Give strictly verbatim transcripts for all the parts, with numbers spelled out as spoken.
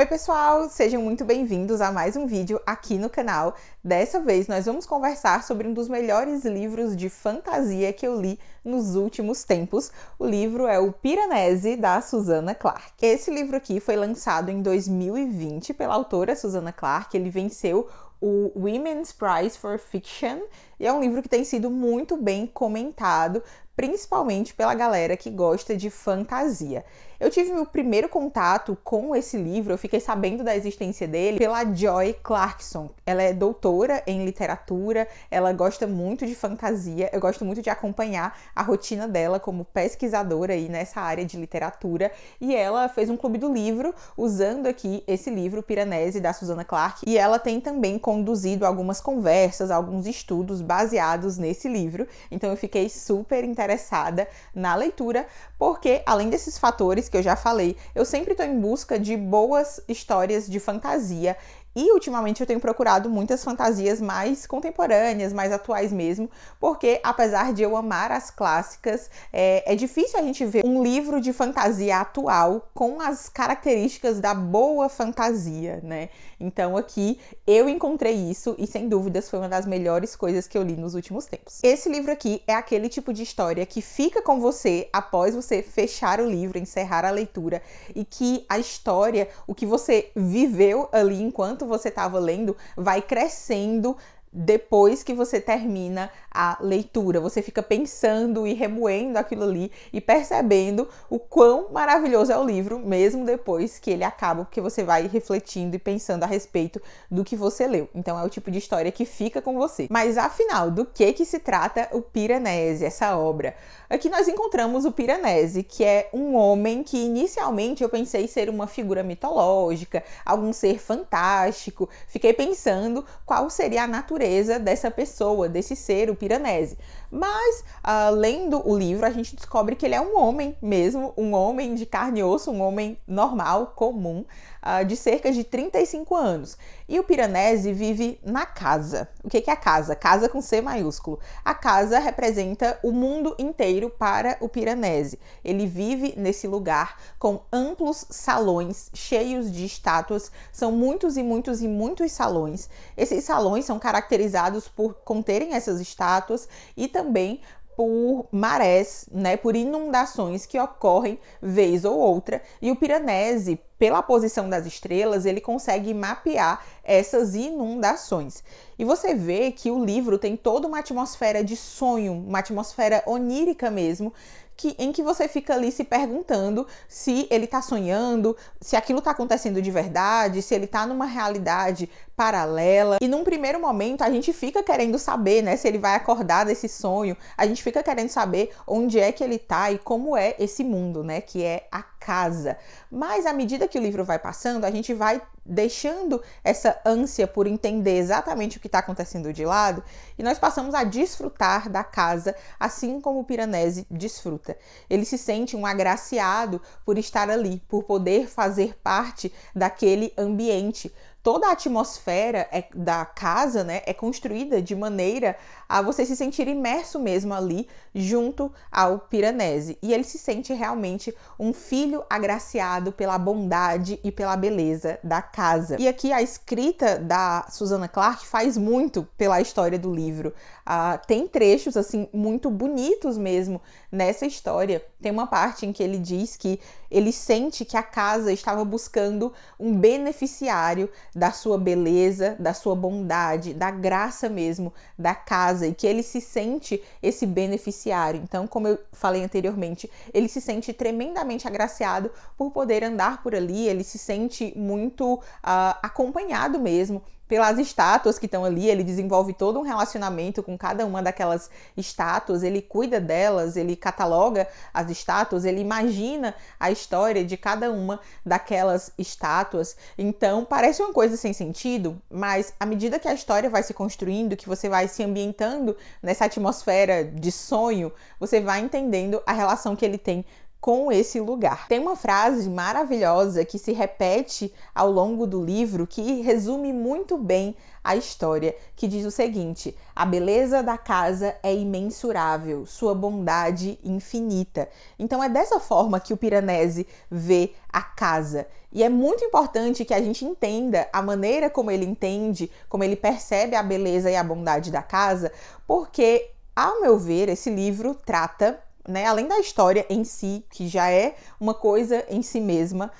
Oi pessoal, sejam muito bem-vindos a mais um vídeo aqui no canal. Dessa vez nós vamos conversar sobre um dos melhores livros de fantasia que eu li nos últimos tempos. O livro é o Piranesi, da Susanna Clarke. Esse livro aqui foi lançado em dois mil e vinte pela autora Susanna Clarke, ele venceu o Women's Prize for Fiction e é um livro que tem sido muito bem comentado, principalmente pela galera que gosta de fantasia. Eu tive meu primeiro contato com esse livro, eu fiquei sabendo da existência dele pela Joy Clarkson. Ela é doutora em literatura, ela gosta muito de fantasia, eu gosto muito de acompanhar a rotina dela como pesquisadora aí nessa área de literatura, e ela fez um clube do livro usando aqui esse livro, Piranesi, da Susanna Clarke, e ela tem também conduzido algumas conversas, alguns estudos baseados nesse livro, então eu fiquei super interessada interessada na leitura, porque além desses fatores que eu já falei, eu sempre estou em busca de boas histórias de fantasia. E ultimamente eu tenho procurado muitas fantasias mais contemporâneas, mais atuais mesmo, porque apesar de eu amar as clássicas, é, é difícil a gente ver um livro de fantasia atual com as características da boa fantasia, né? Então aqui eu encontrei isso e sem dúvidas foi uma das melhores coisas que eu li nos últimos tempos. Esse livro aqui é aquele tipo de história que fica com você após você fechar o livro, encerrar a leitura, e que a história, o que você viveu ali enquanto você estava lendo, vai crescendo depois que você termina a leitura. Você fica pensando e remoendo aquilo ali e percebendo o quão maravilhoso é o livro, mesmo depois que ele acaba, porque você vai refletindo e pensando a respeito do que você leu. Então é o tipo de história que fica com você. Mas afinal, do que que se trata o Piranesi, essa obra? Aqui nós encontramos o Piranesi, que é um homem que inicialmente eu pensei ser uma figura mitológica, algum ser fantástico. Fiquei pensando qual seria a natureza dessa pessoa, desse ser, o Piranesi. Mas, uh, lendo o livro, a gente descobre que ele é um homem mesmo, um homem de carne e osso, um homem normal, comum, uh, de cerca de trinta e cinco anos. E o Piranesi vive na casa. O que que é a casa? Casa com C maiúsculo. A casa representa o mundo inteiro para o Piranesi. Ele vive nesse lugar com amplos salões cheios de estátuas. São muitos e muitos e muitos salões. Esses salões são caracterizados caracterizados por conterem essas estátuas e também por marés, né, por inundações que ocorrem vez ou outra, e o Piranesi, pela posição das estrelas, ele consegue mapear essas inundações. E você vê que o livro tem toda uma atmosfera de sonho, uma atmosfera onírica mesmo, que, em que você fica ali se perguntando se ele está sonhando, se aquilo está acontecendo de verdade, se ele está numa realidade paralela. E num primeiro momento a gente fica querendo saber, né, se ele vai acordar desse sonho, a gente fica querendo saber onde é que ele está e como é esse mundo, né, que é a casa. Mas à medida que o livro vai passando, a gente vai deixando essa ânsia por entender exatamente o que está acontecendo de lado, e nós passamos a desfrutar da casa, assim como o Piranesi desfruta. Ele se sente um agraciado por estar ali, por poder fazer parte daquele ambiente. Toda a atmosfera da casa, né, é construída de maneira a você se sentir imerso mesmo ali junto ao Piranesi. E ele se sente realmente um filho agraciado pela bondade e pela beleza da casa. E aqui a escrita da Susanna Clarke faz muito pela história do livro. Uh, tem trechos assim muito bonitos mesmo nessa história. Tem uma parte em que ele diz que ele sente que a casa estava buscando um beneficiário da sua beleza, da sua bondade, da graça mesmo da casa, e que ele se sente esse beneficiário. Então, como eu falei anteriormente, ele se sente tremendamente agraciado por poder andar por ali, ele se sente muito uh, acompanhado mesmo pelas estátuas que estão ali. Ele desenvolve todo um relacionamento com cada uma daquelas estátuas, ele cuida delas, ele cataloga as estátuas, ele imagina a história de cada uma daquelas estátuas. Então, parece uma coisa sem sentido, mas à medida que a história vai se construindo, que você vai se ambientando nessa atmosfera de sonho, você vai entendendo a relação que ele tem com esse lugar. Tem uma frase maravilhosa que se repete ao longo do livro, que resume muito bem a história, que diz o seguinte: a beleza da casa é imensurável, sua bondade infinita. Então é dessa forma que o Piranesi vê a casa. E é muito importante que a gente entenda a maneira como ele entende, como ele percebe a beleza e a bondade da casa, porque, ao meu ver, esse livro trata, né, além da história em si, que já é uma coisa em si mesma,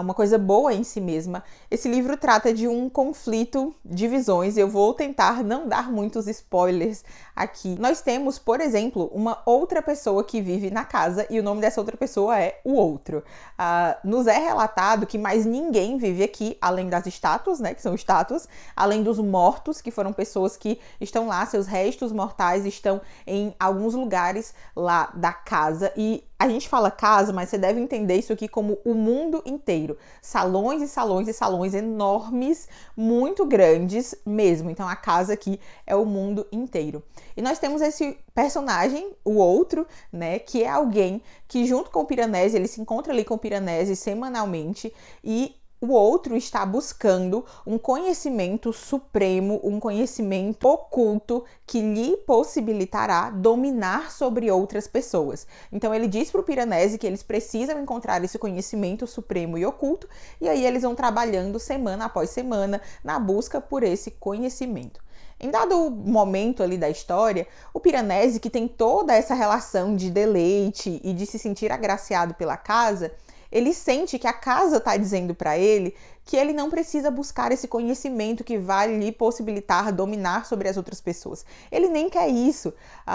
uma coisa boa em si mesma, esse livro trata de um conflito de visões. Eu vou tentar não dar muitos spoilers aqui. Nós temos, por exemplo, uma outra pessoa que vive na casa, e o nome dessa outra pessoa é o outro. Uh, nos é relatado que mais ninguém vive aqui, além das estátuas, né, que são estátuas, além dos mortos, que foram pessoas que estão lá, seus restos mortais estão em alguns lugares lá da casa. E a gente fala casa, mas você deve entender isso aqui como o mundo inteiro. Salões e salões e salões enormes, muito grandes mesmo. Então a casa aqui é o mundo inteiro. E nós temos esse personagem, o outro, né, que é alguém que junto com o Piranesi, ele se encontra ali com o Piranesi semanalmente, e o outro está buscando um conhecimento supremo, um conhecimento oculto que lhe possibilitará dominar sobre outras pessoas. Então ele diz para o Piranesi que eles precisam encontrar esse conhecimento supremo e oculto, e aí eles vão trabalhando semana após semana na busca por esse conhecimento. Em dado momento ali da história, o Piranesi, que tem toda essa relação de deleite e de se sentir agraciado pela casa, ele sente que a casa está dizendo para ele que ele não precisa buscar esse conhecimento que vai lhe possibilitar dominar sobre as outras pessoas. Ele nem quer isso,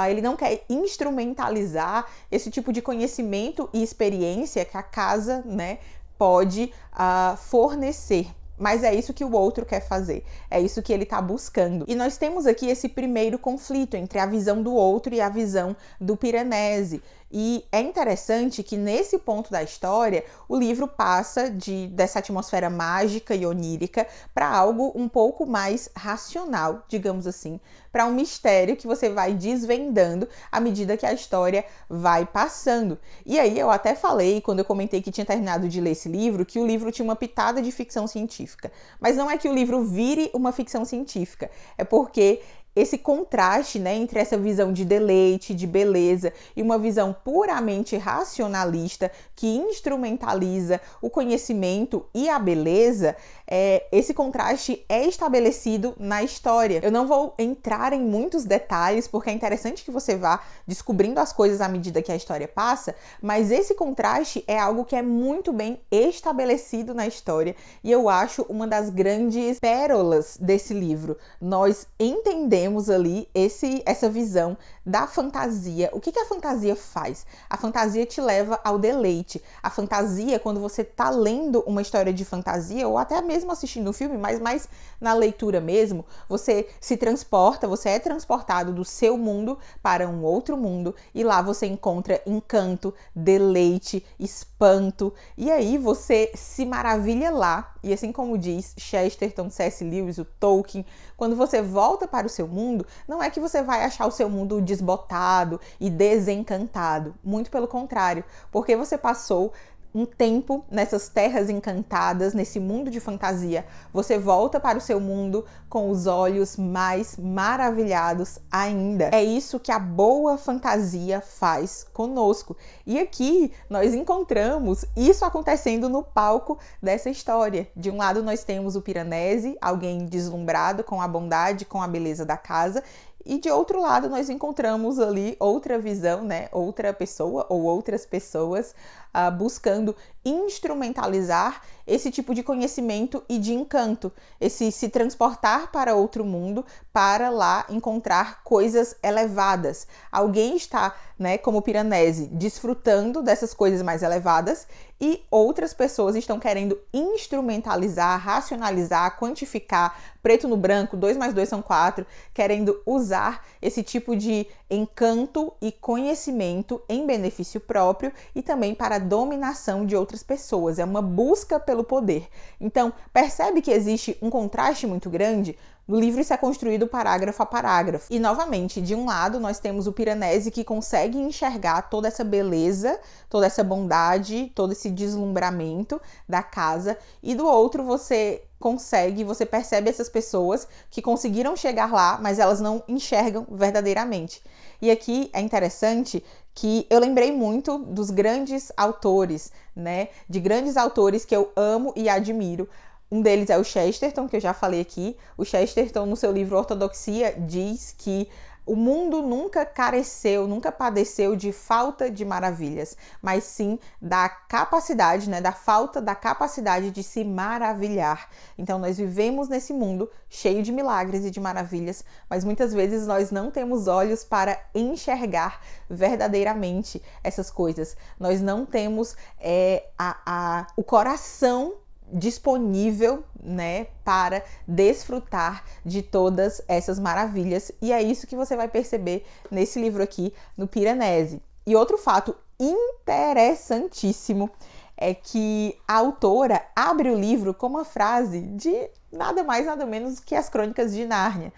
ele não quer instrumentalizar esse tipo de conhecimento e experiência que a casa, né, pode uh, fornecer. Mas é isso que o outro quer fazer, é isso que ele está buscando. E nós temos aqui esse primeiro conflito entre a visão do outro e a visão do Piranesi. E é interessante que nesse ponto da história, o livro passa de, dessa atmosfera mágica e onírica para algo um pouco mais racional, digamos assim, para um mistério que você vai desvendando à medida que a história vai passando. E aí eu até falei, quando eu comentei que tinha terminado de ler esse livro, que o livro tinha uma pitada de ficção científica. Mas não é que o livro vire uma ficção científica, é porque esse contraste, né, entre essa visão de deleite, de beleza, e uma visão puramente racionalista que instrumentaliza o conhecimento e a beleza, é, esse contraste é estabelecido na história. Eu não vou entrar em muitos detalhes, porque é interessante que você vá descobrindo as coisas à medida que a história passa, mas esse contraste é algo que é muito bem estabelecido na história, e eu acho uma das grandes pérolas desse livro. Nós entendemos Temos ali esse, essa visão da fantasia. O que, que a fantasia faz? A fantasia te leva ao deleite. A fantasia, quando você está lendo uma história de fantasia, ou até mesmo assistindo um filme, mas mais na leitura mesmo, você se transporta, você é transportado do seu mundo para um outro mundo, e lá você encontra encanto, deleite, espanto, e aí você se maravilha lá. E assim como diz Chesterton, C S Lewis, o Tolkien, quando você volta para o seu mundo, não é que você vai achar o seu mundo desbotado e desencantado, muito pelo contrário, porque você passou um tempo nessas terras encantadas, nesse mundo de fantasia, você volta para o seu mundo com os olhos mais maravilhados ainda. É isso que a boa fantasia faz conosco. E aqui nós encontramos isso acontecendo no palco dessa história. De um lado nós temos o Piranesi, alguém deslumbrado com a bondade, com a beleza da casa, e de outro lado nós encontramos ali outra visão, né, outra pessoa ou outras pessoas uh, buscando instrumentalizar esse tipo de conhecimento e de encanto, esse se transportar para outro mundo, para lá encontrar coisas elevadas. Alguém está, né, como Piranesi, desfrutando dessas coisas mais elevadas, e outras pessoas estão querendo instrumentalizar, racionalizar, quantificar, preto no branco, dois mais dois são quatro, querendo usar esse tipo de encanto e conhecimento em benefício próprio e também para dominação de outras pessoas, é uma busca pelo poder. Então, percebe que existe um contraste muito grande? No livro isso é construído parágrafo a parágrafo. E, novamente, de um lado nós temos o Piranesi que consegue enxergar toda essa beleza, toda essa bondade, todo esse deslumbramento da casa, e do outro você consegue, você percebe essas pessoas que conseguiram chegar lá, mas elas não enxergam verdadeiramente. E aqui é interessante que eu lembrei muito dos grandes autores, né? De grandes autores que eu amo e admiro. Um deles é o Chesterton, que eu já falei aqui. O Chesterton, no seu livro Ortodoxia, diz que o mundo nunca careceu, nunca padeceu de falta de maravilhas, mas sim da capacidade, né, da falta da capacidade de se maravilhar. Então, nós vivemos nesse mundo cheio de milagres e de maravilhas, mas muitas vezes nós não temos olhos para enxergar verdadeiramente essas coisas. Nós não temos é, a, a, o coração disponível, né, para desfrutar de todas essas maravilhas, e é isso que você vai perceber nesse livro aqui, no Piranesi. E outro fato interessantíssimo é que a autora abre o livro com uma frase de nada mais nada menos que as Crônicas de Nárnia.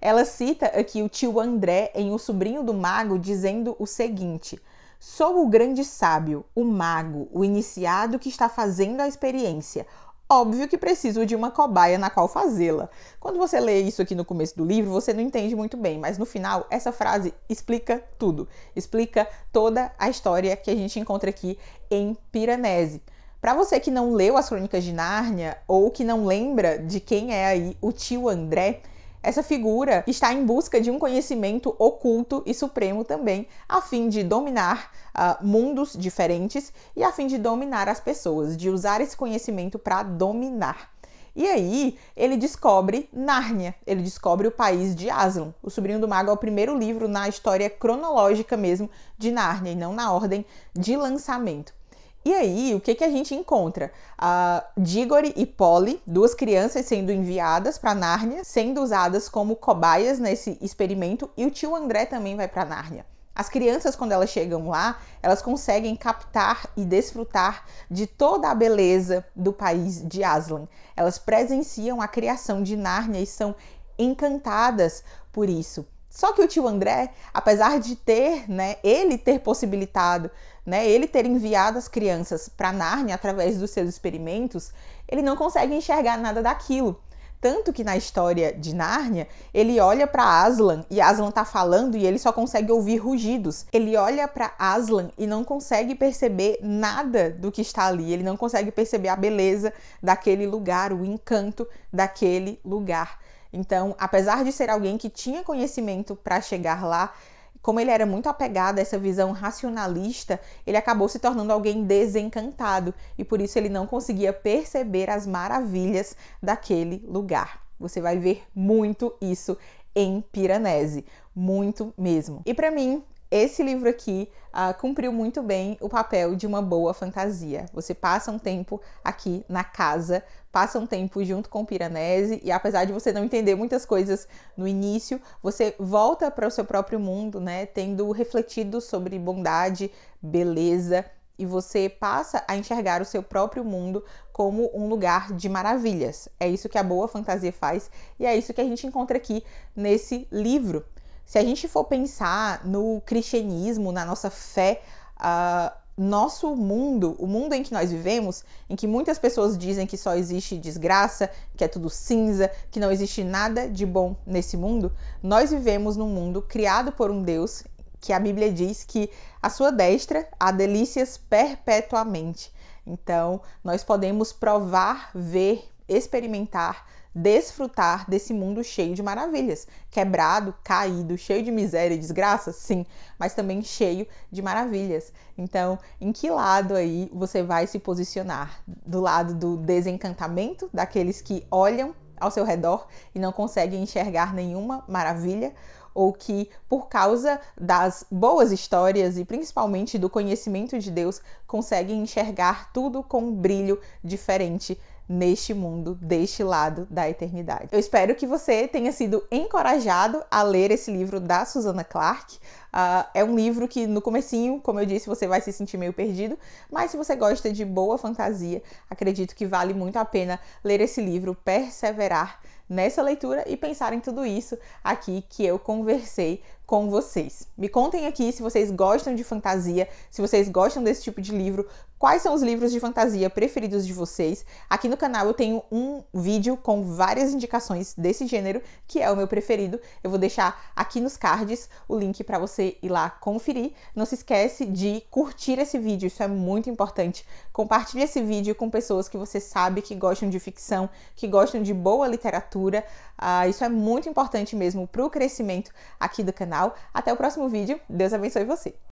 Ela cita aqui o tio André em O Sobrinho do Mago, dizendo o seguinte: "Sou o grande sábio, o mago, o iniciado que está fazendo a experiência. Óbvio que preciso de uma cobaia na qual fazê-la." Quando você lê isso aqui no começo do livro, você não entende muito bem, mas no final, essa frase explica tudo. Explica toda a história que a gente encontra aqui em Piranesi. Para você que não leu as Crônicas de Nárnia, ou que não lembra de quem é aí o tio André, essa figura está em busca de um conhecimento oculto e supremo também, a fim de dominar uh, mundos diferentes e a fim de dominar as pessoas, de usar esse conhecimento para dominar. E aí ele descobre Nárnia, ele descobre o país de Aslan. O Sobrinho do Mago é o primeiro livro na história cronológica mesmo de Nárnia, e não na ordem de lançamento. E aí, o que, que a gente encontra? Uh, Diggory e Polly, duas crianças sendo enviadas para Nárnia, sendo usadas como cobaias nesse experimento, e o tio André também vai para Nárnia. As crianças, quando elas chegam lá, elas conseguem captar e desfrutar de toda a beleza do país de Aslan. Elas presenciam a criação de Nárnia e são encantadas por isso. Só que o tio André, apesar de ter, né, ele ter possibilitado, né, ele ter enviado as crianças para Nárnia através dos seus experimentos, ele não consegue enxergar nada daquilo. Tanto que na história de Nárnia, ele olha para Aslan e Aslan está falando e ele só consegue ouvir rugidos. Ele olha para Aslan e não consegue perceber nada do que está ali. Ele não consegue perceber a beleza daquele lugar, o encanto daquele lugar. Então, apesar de ser alguém que tinha conhecimento para chegar lá, como ele era muito apegado a essa visão racionalista, ele acabou se tornando alguém desencantado e por isso ele não conseguia perceber as maravilhas daquele lugar. Você vai ver muito isso em Piranesi, muito mesmo. E para mim, esse livro aqui uh, cumpriu muito bem o papel de uma boa fantasia. Você passa um tempo aqui na casa, passa um tempo junto com o Piranesi, e apesar de você não entender muitas coisas no início, você volta para o seu próprio mundo, né, tendo refletido sobre bondade, beleza, e você passa a enxergar o seu próprio mundo como um lugar de maravilhas. É isso que a boa fantasia faz, e é isso que a gente encontra aqui nesse livro. Se a gente for pensar no cristianismo, na nossa fé, uh, nosso mundo, o mundo em que nós vivemos, em que muitas pessoas dizem que só existe desgraça, que é tudo cinza, que não existe nada de bom nesse mundo, nós vivemos num mundo criado por um Deus que a Bíblia diz que à sua destra há delícias perpetuamente. Então, nós podemos provar, ver, experimentar, desfrutar desse mundo cheio de maravilhas, quebrado, caído, cheio de miséria e desgraça, sim, mas também cheio de maravilhas. Então, em que lado aí você vai se posicionar? Do lado do desencantamento, daqueles que olham ao seu redor e não conseguem enxergar nenhuma maravilha, ou que, por causa das boas histórias e principalmente do conhecimento de Deus, conseguem enxergar tudo com um brilho diferente neste mundo, deste lado da eternidade. Eu espero que você tenha sido encorajado a ler esse livro da Susanna Clarke. Uh, é um livro que no comecinho, como eu disse, você vai se sentir meio perdido, mas se você gosta de boa fantasia, acredito que vale muito a pena ler esse livro, perseverar nessa leitura e pensar em tudo isso aqui que eu conversei com vocês. Me contem aqui se vocês gostam de fantasia, se vocês gostam desse tipo de livro, quais são os livros de fantasia preferidos de vocês. Aqui no canal eu tenho um vídeo com várias indicações desse gênero, que é o meu preferido. Eu vou deixar aqui nos cards o link para você ir lá conferir. Não se esquece de curtir esse vídeo, isso é muito importante. Compartilhe esse vídeo com pessoas que você sabe que gostam de ficção, que gostam de boa literatura. Ah, isso é muito importante mesmo para o crescimento aqui do canal. Até o próximo vídeo. Deus abençoe você!